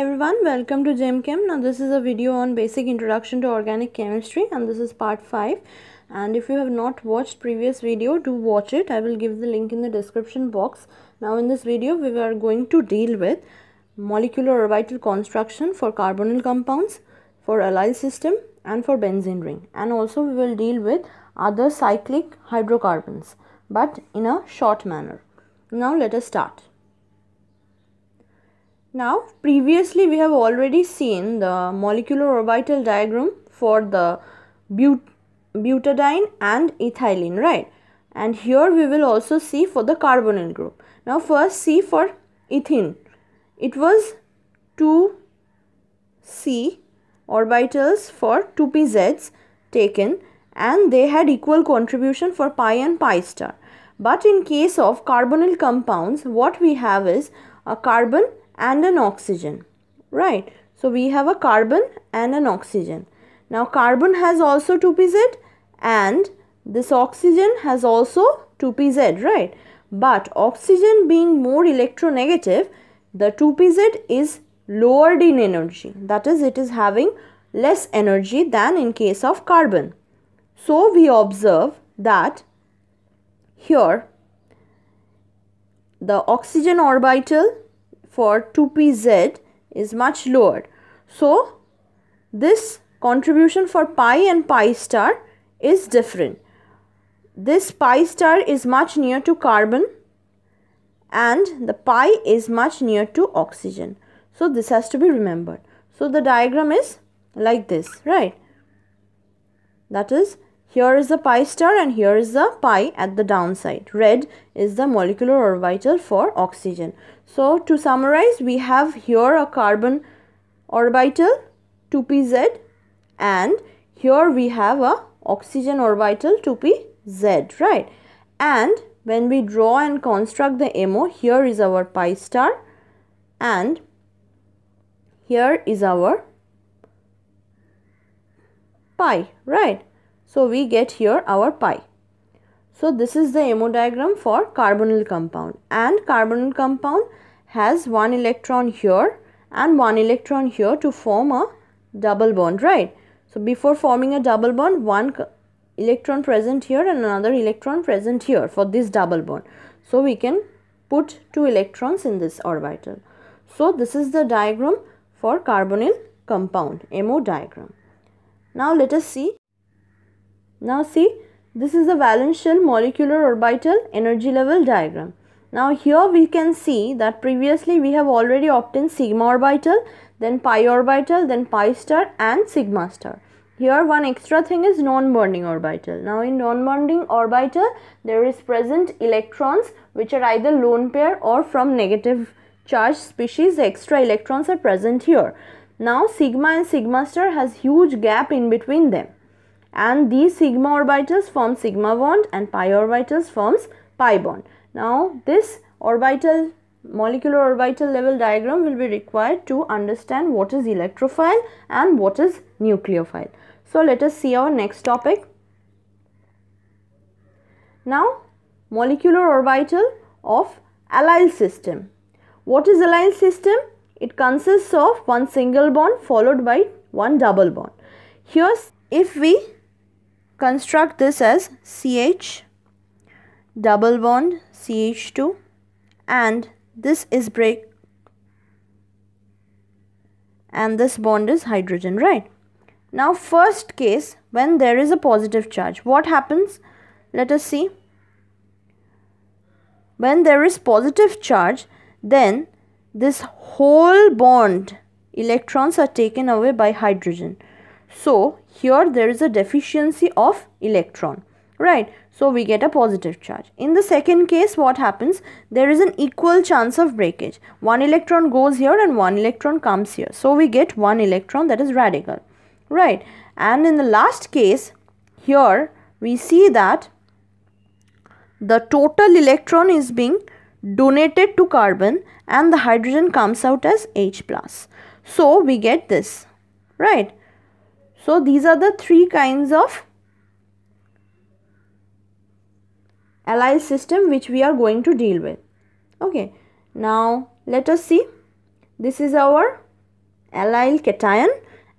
Hi everyone, welcome to Gem Chem. Now this is a video on basic introduction to organic chemistry and this is part 5. And if you have not watched previous video, do watch it. I will give the link in the description box. Now in this video we are going to deal with molecular orbital construction for carbonyl compounds, for allyl system and for benzene ring. And also we will deal with other cyclic hydrocarbons, but in a short manner. Now let us start. Now previously we have already seen the molecular orbital diagram for the butadiene and ethylene, right? And here we will also see for the carbonyl group. Now first see for ethene. It was 2C orbitals for 2pZs taken and they had equal contribution for pi and pi star. But in case of carbonyl compounds, what we have is a carbon and an oxygen, right? So we have a carbon and an oxygen. Now carbon has also 2pZ and this oxygen has also 2pZ, right? But oxygen being more electronegative, the 2pZ is lowered in energy, that is it is having less energy than in case of carbon. So we observe that here the oxygen orbital for 2pZ is much lower. So this contribution for pi and pi star is different. This pi star is much near to carbon and the pi is much near to oxygen. So this has to be remembered. So the diagram is like this, right? That is, here is the pi star and here is the pi at the downside. Red is the molecular orbital for oxygen. So to summarize, we have here a carbon orbital 2pZ and here we have a oxygen orbital 2pZ, right? And when we draw and construct the HOMO, here is our pi star and here is our pi, right? So we get here our pi. So this is the HOMO diagram for carbonyl compound, and carbonyl compound has one electron here and one electron here to form a double bond, right? So before forming a double bond, one electron present here and another electron present here for this double bond. So we can put two electrons in this orbital. So this is the diagram for carbonyl compound, HOMO diagram. Now let us see. Now see, this is the valence shell molecular orbital energy level diagram. Now here we can see that previously we have already obtained sigma orbital, then pi orbital, then pi star and sigma star. Here one extra thing is non-bonding orbital. Now in non-bonding orbital there is present electrons which are either lone pair or from negative charge species. Extra electrons are present here. Now sigma and sigma star has huge gap in between them. And these sigma orbitals form sigma bond and pi orbitals forms pi bond. Now this orbital molecular orbital level diagram will be required to understand what is electrophile and what is nucleophile. So let us see our next topic. Now molecular orbital of allyl system. What is allyl system? It consists of one single bond followed by one double bond. Here's if we construct this as CH double bond CH2 and this is break and this bond is hydrogen, right? Now first case, when there is a positive charge, what happens? Let us see. When there is positive charge, then this whole bond electrons are taken away by hydrogen. So here there is a deficiency of electron, right? So we get a positive charge. In the second case, what happens? There is an equal chance of breakage. One electron goes here and one electron comes here. So we get one electron, that is radical, right? And in the last case, here we see that the total electron is being donated to carbon and the hydrogen comes out as H+. So we get this, right? So these are the three kinds of allyl system which we are going to deal with. Okay, now let us see. This is our allyl cation,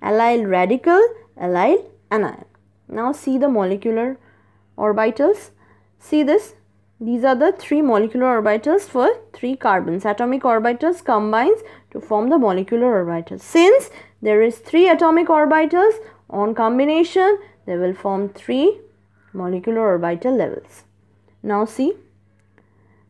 allyl radical, allyl anion. Now see the molecular orbitals. See this. These are the three molecular orbitals for three carbons. Atomic orbitals combines to form the molecular orbitals. Since there is three atomic orbitals, on combination they will form three molecular orbital levels. Now see,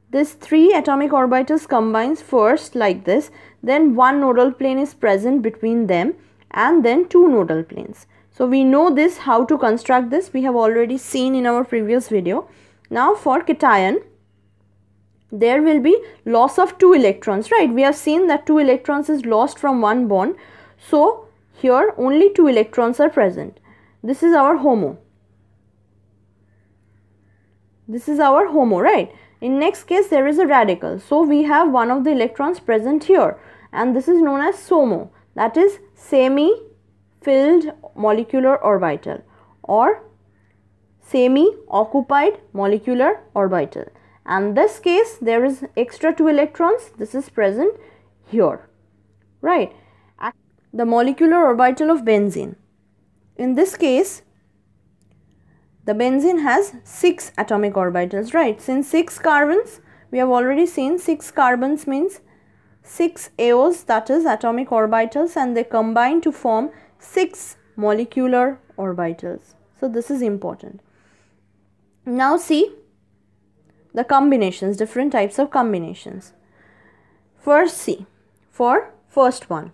this three atomic orbitals combines first like this, then one nodal plane is present between them and then two nodal planes. So we know this, how to construct this, we have already seen in our previous video. Now for cation, there will be loss of two electrons, right? We have seen that two electrons is lost from one bond. So here only two electrons are present. This is our HOMO. This is our HOMO, right? In next case, there is a radical. So we have one of the electrons present here. And this is known as SOMO. That is semi-filled molecular orbital or semi-occupied molecular orbital, and this case there is extra two electrons, this is present here, right? The molecular orbital of benzene. In this case, the benzene has 6 atomic orbitals, right? Since 6 carbons, we have already seen 6 carbons means 6 AOs, that is atomic orbitals, and they combine to form 6 molecular orbitals. So this is important. Now see the combinations, different types of combinations. First see, for first one.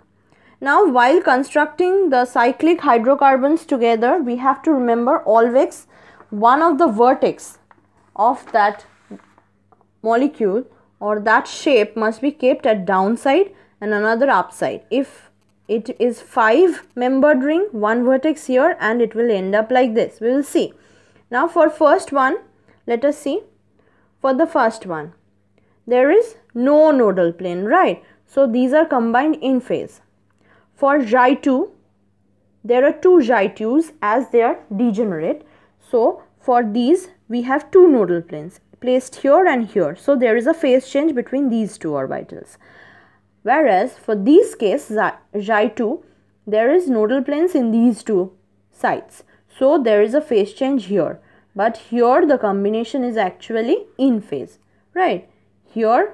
Now while constructing the cyclic hydrocarbons together, we have to remember always one of the vertex of that molecule or that shape must be kept at downside and another upside. If it is 5-membered ring, one vertex here and it will end up like this. We will see. Now for first one, let us see. For the first one, there is no nodal plane, right? So these are combined in phase. For xi2, there are two xi2s as they are degenerate. So for these, we have two nodal planes placed here and here. So there is a phase change between these two orbitals. Whereas for these case, xi2, there is nodal planes in these two sides. So there is a phase change here, but here the combination is actually in phase, right? Here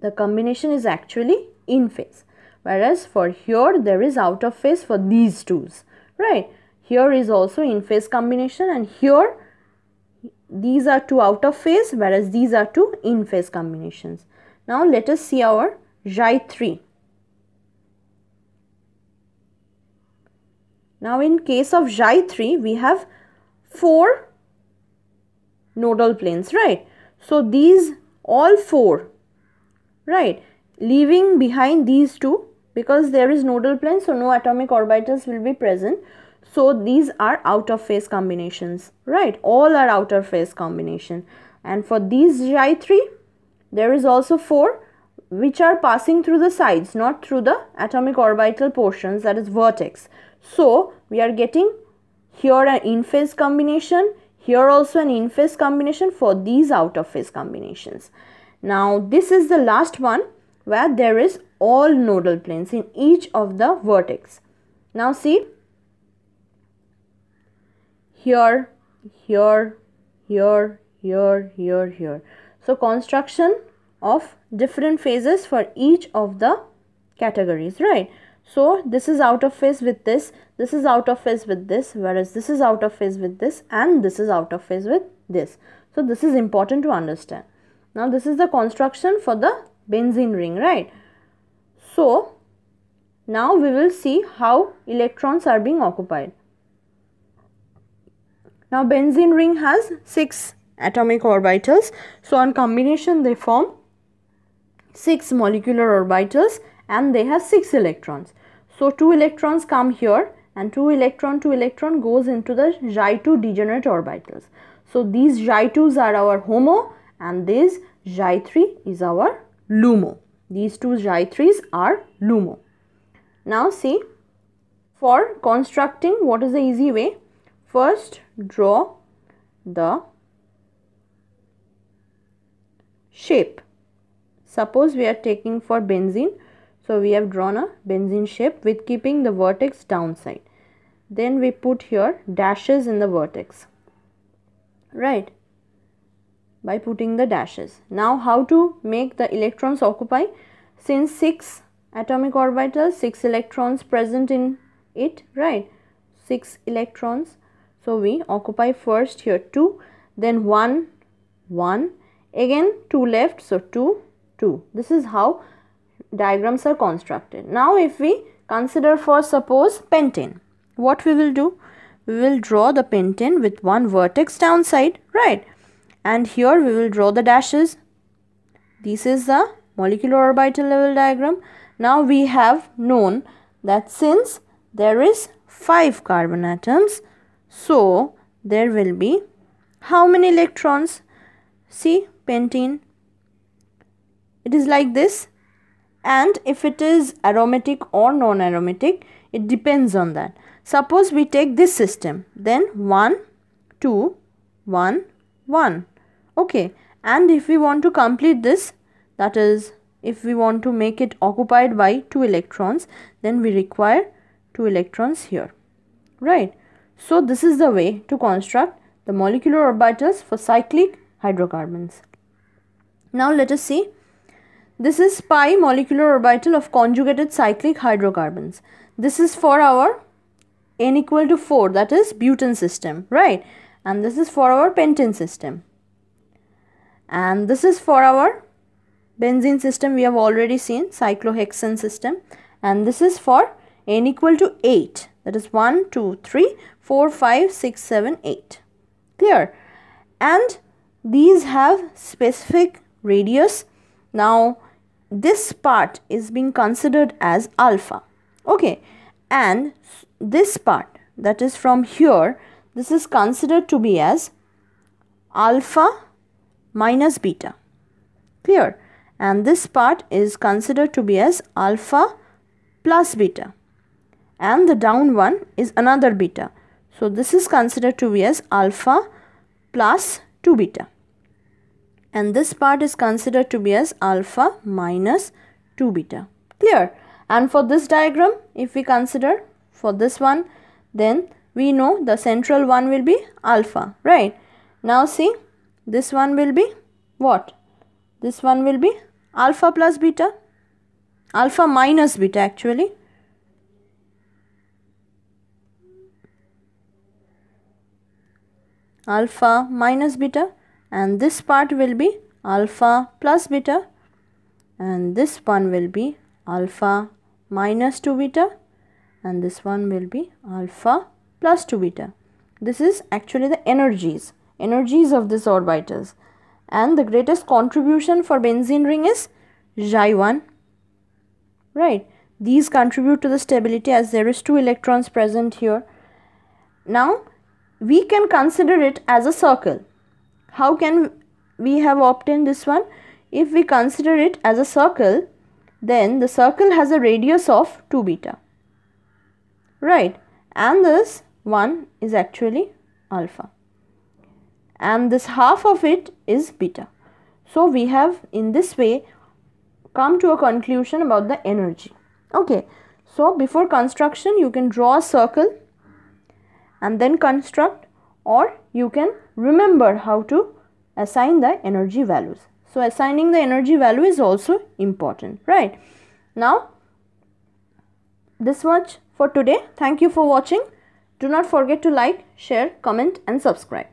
the combination is actually in phase, whereas for here there is out of phase for these twos, right? Here is also in phase combination and here these are two out of phase, whereas these are two in phase combinations. Now let us see our xi3. Now in case of xi3, we have 4 nodal planes, right? So these all 4, right? Leaving behind these two, because there is nodal plane, so no atomic orbitals will be present. So these are out of phase combinations, right? All are out of phase combination. And for these xi3, there is also 4 which are passing through the sides, not through the atomic orbital portions, that is vertex. So we are getting here an in-phase combination, here also an in-phase combination for these out-of-phase combinations. Now this is the last one where there is all nodal planes in each of the vertex. Now see, here, here, here, here, here, here. So construction of different phases for each of the categories, right? So this is out of phase with this is out of phase with this, whereas this is out of phase with this and this is out of phase with this. So this is important to understand. Now this is the construction for the benzene ring, right? So now we will see how electrons are being occupied. Now benzene ring has 6 atomic orbitals. So on combination they form 6 molecular orbitals and they have 6 electrons. So 2 electrons come here and 2 electron goes into the xi2 degenerate orbitals. So these xi2s are our HOMO and this xi3 is our LUMO. These two xi3s are LUMO. Now see, for constructing, what is the easy way? First draw the shape. Suppose we are taking for benzene. So we have drawn a benzene shape with keeping the vertex downside. Then we put here dashes in the vertex, right, by putting the dashes. Now how to make the electrons occupy? Since 6 atomic orbitals, 6 electrons present in it, right, 6 electrons. So we occupy first here 2, then 1, 1, again 2 left, so 2, 2. This is how diagrams are constructed. Now if we consider for suppose pentane, what we will do? We will draw the pentane with one vertex downside, right, and here we will draw the dashes. This is the molecular orbital level diagram. Now we have known that since there is 5 carbon atoms, so there will be how many electrons? See, pentene, it is like this, and if it is aromatic or non-aromatic, it depends on that. Suppose we take this system, then 1, 2, 1, 1, okay, and if we want to complete this, that is, if we want to make it occupied by 2 electrons, then we require 2 electrons here, right. So this is the way to construct the molecular orbitals for cyclic hydrocarbons. Now let us see. This is pi molecular orbital of conjugated cyclic hydrocarbons. This is for our N equal to 4, that is butane system, right, and this is for our pentane system, and this is for our benzene system, we have already seen, cyclohexane system, and this is for N equal to 8, that is 1, 2, 3, 4, 5, 6, 7, 8. Clear? And these have specific radius. Now this part is being considered as alpha, okay, and this part, that is from here, this is considered to be as alpha minus beta. Clear? And this part is considered to be as alpha plus beta, and the down one is another beta. So this is considered to be as alpha plus 2 beta, and this part is considered to be as alpha minus 2 beta. Clear? And for this diagram, if we consider for this one, then we know the central one will be alpha, right? Now see, this one will be what? This one will be alpha plus beta, alpha minus beta actually. Alpha minus beta, and this part will be alpha plus beta, and this one will be alpha minus 2 beta, and this one will be alpha plus 2 beta. This is actually the energies of these orbitals, and the greatest contribution for benzene ring is xi1, right. These contribute to the stability as there is 2 electrons present here. Now we can consider it as a circle. How can we have obtained this one? If we consider it as a circle, then the circle has a radius of 2 beta, right, and this one is actually alpha, and this half of it is beta. So we have in this way come to a conclusion about the energy, okay. So before construction, you can draw a circle and then construct, or you can remember how to assign the energy values. So assigning the energy value is also important, right. Now this much for today. Thank you for watching. Do not forget to like, share, comment and subscribe.